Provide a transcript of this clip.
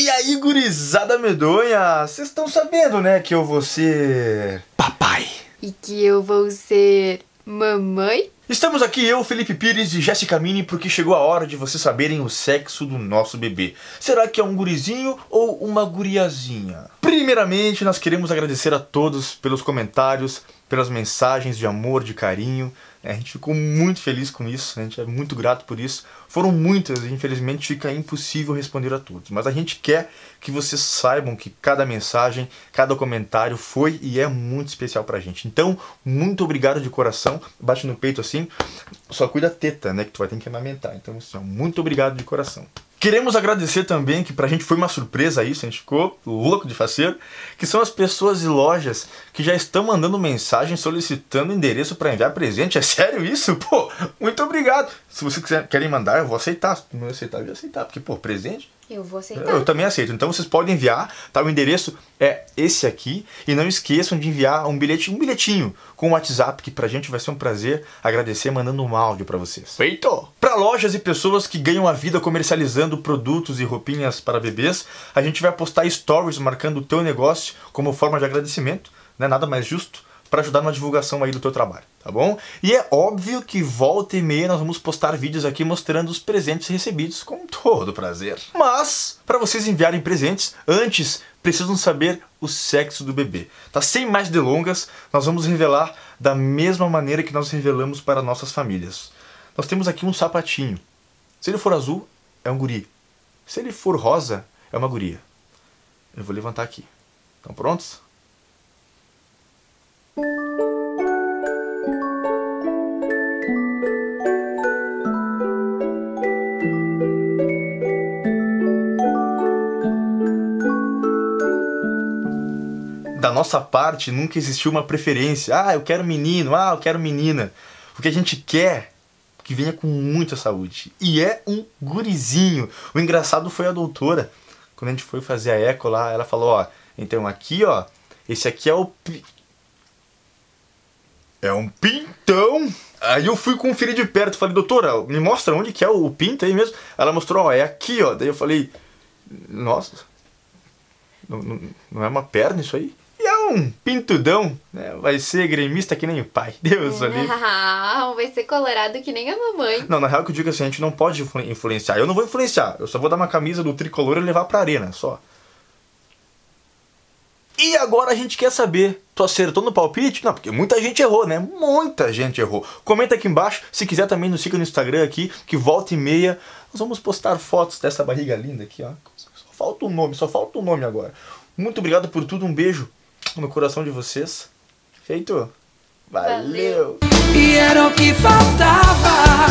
E aí, gurizada medonha, vocês estão sabendo, né, que eu vou ser papai. E que eu vou ser mamãe. Estamos aqui, eu, Felipe Pires e Jéssica Mini, porque chegou a hora de vocês saberem o sexo do nosso bebê. Será que é um gurizinho ou uma guriazinha? Primeiramente, nós queremos agradecer a todos pelos comentários, pelas mensagens de amor, de carinho. A gente ficou muito feliz com isso, a gente é muito grato por isso. Foram muitas e infelizmente fica impossível responder a todos. Mas a gente quer que vocês saibam que cada mensagem, cada comentário foi e é muito especial pra gente. Então, muito obrigado de coração. Bate no peito assim, só cuida a teta, né, que tu vai ter que amamentar. Então, assim, muito obrigado de coração. Queremos agradecer também, que pra gente foi uma surpresa isso, a gente ficou louco de faceiro, que são as pessoas e lojas que já estão mandando mensagem solicitando endereço pra enviar presente. É sério isso? Pô, muito obrigado! Se vocês querem mandar, eu vou aceitar. Se não aceitar, eu vou aceitar, porque, pô, presente... Eu vou aceitar. Eu também aceito. Então vocês podem enviar, tá? O endereço é esse aqui. E não esqueçam de enviar um bilhetinho com o WhatsApp, que pra gente vai ser um prazer agradecer mandando um áudio pra vocês. Feito! Pra lojas e pessoas que ganham a vida comercializando produtos e roupinhas para bebês, a gente vai postar stories marcando o teu negócio como forma de agradecimento, né? Nada mais justo, pra ajudar na divulgação aí do teu trabalho, tá bom? E é óbvio que volta e meia nós vamos postar vídeos aqui mostrando os presentes recebidos com todo prazer. Mas, para vocês enviarem presentes, antes precisam saber o sexo do bebê, tá? Sem mais delongas, nós vamos revelar da mesma maneira que nós revelamos para nossas famílias. Nós temos aqui um sapatinho. Se ele for azul, é um guri. Se ele for rosa, é uma guria. Eu vou levantar aqui. Estão prontos? Da nossa parte, nunca existiu uma preferência. Ah, eu quero menino, ah, eu quero menina. O que a gente quer é que venha com muita saúde. E é um gurizinho. O engraçado foi a doutora, quando a gente foi fazer a eco lá, ela falou, ó, então aqui, ó, esse aqui é o... é um pintão. Aí eu fui conferir de perto, falei, doutora, me mostra onde que é o pinto aí mesmo. Ela mostrou, ó, é aqui, ó. Daí eu falei, nossa, não é uma perna isso aí? E é um pintudão, né? Vai ser gremista que nem o pai. Deus ali. Não, vai ser colorado que nem a mamãe. Não, na real que eu digo assim, a gente não pode influenciar. Eu não vou influenciar, eu só vou dar uma camisa do tricolor e levar pra arena, só. E agora a gente quer saber, tu acertou no palpite? Não, porque muita gente errou, né? Muita gente errou. Comenta aqui embaixo, se quiser também nos siga no Instagram aqui, que volta e meia nós vamos postar fotos dessa barriga linda aqui, ó. Só falta um nome agora. Muito obrigado por tudo, um beijo no coração de vocês. Feito? Valeu! E era o que faltava.